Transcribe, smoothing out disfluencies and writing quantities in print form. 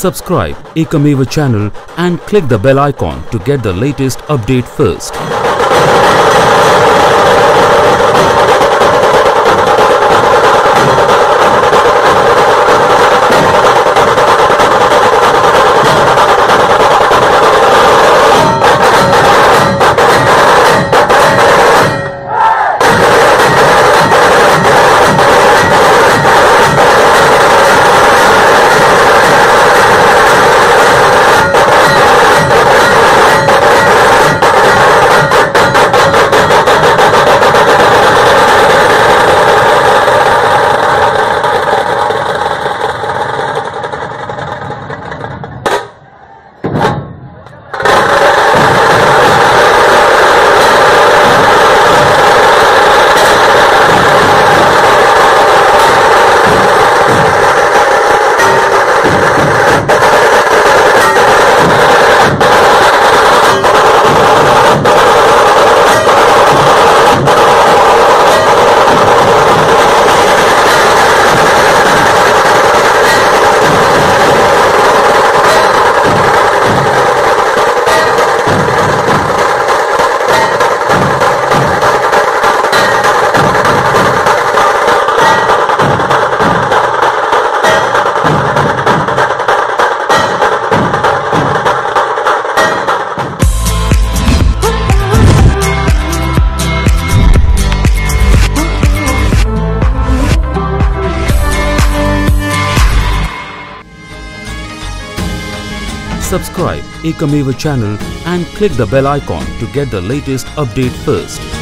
Subscribe Ekmev channel and click the bell icon to get the latest update first. Subscribe Ekmev channel and click the bell icon to get the latest update first.